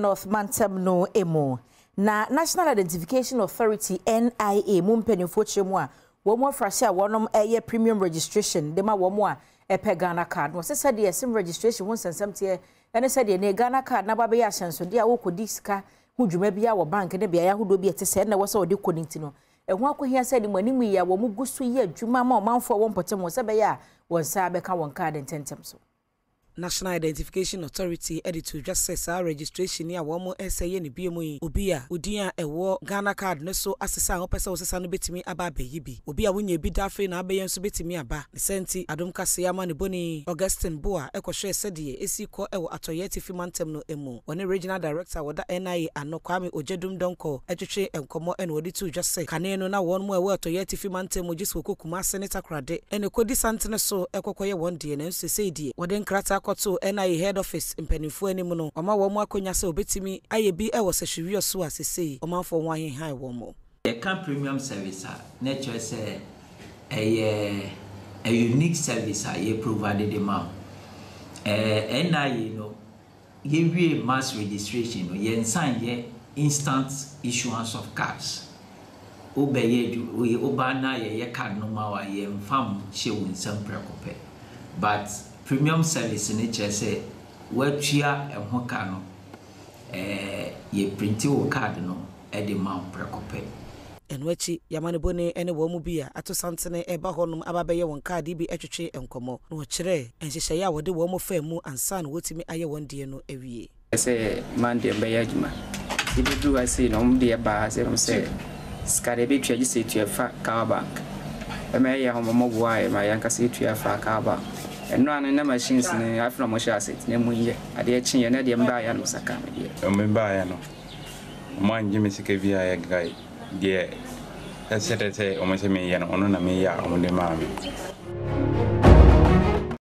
North Mantem no emo. Na National Identification Authority NIA mumpenyo foche mwa. Womwa frasia wanom aye premium registration. Dema womwa epe Ghana Card. Mwase sadi ya sim registration wonsen semtiye. Ene sadi ya ne Ghana Card na babe ya shanso. Dia woko diska hujumebi ya wabanke. Nebi ya ya hudobi ya tese. Ene wasa wadi konintino. Wako hiya sadi mwanimu ya wamugusu ya jumama manfua wampotem. Wasebe ya wansabe ka wankade intentemso. National Identification Authority editor just says our registration ya wamo SAN BMI Ubia Udia Ewo Ghana Card no so assessor opesa osesanu betimi aba beyibi Ubia winye bi dafe na abeyen so betimi aba Nesenti Adumka Seyama ne Boni Augustine Boa ekwohwe sedie esiko ewo atoyeti fimantem no emu one regional director wada NIA anokwami Ojedum Donko etwetwe enkomo ene oditu just say kaneno na won mu ewo atoyeti fimantem ojisu kokuma senator Krade ene kodi santene so ekokoye won die na nsese die woden krata to NIA head office in Penifweni Muno, Oma Womo Konyase Obetimi, IAB Ewa Seshirio Sua Sisi, Oma for Wine High Womo. The Camp Premium Service, nature is a unique service I provided them out. NIA, you know, give you a mass registration, you sign your instant issuance of cards. Obey you, Obana, your card number, your farm, she will some precope. But premium service in HSA, where chia and Hokano, ye printing card no, Eddie Mount Precope. And Wechi, Yamanibone, and a Womubia, Ato Santene, Ebahonum, Ababaya, one card, DB, Etuche, and Como, no Chere, and Shaya, what the Womo Femu and San Wotimi, I one dear no every I say, Mandy and Bayajma. If you do, I say, no, dear bars, and say, Scarabit, you say to your fat car bank. A mayor, Momoboy, my uncle say to your fat car bank. And run in the machines in the Afro Mosha assets, Nemuia, at the Etching and Eddie and Bayano Sakami. Bayano. Mind Jimmy Sikavia guy, dear. That's it, I say, Omasamian, Onamia, on the mammy.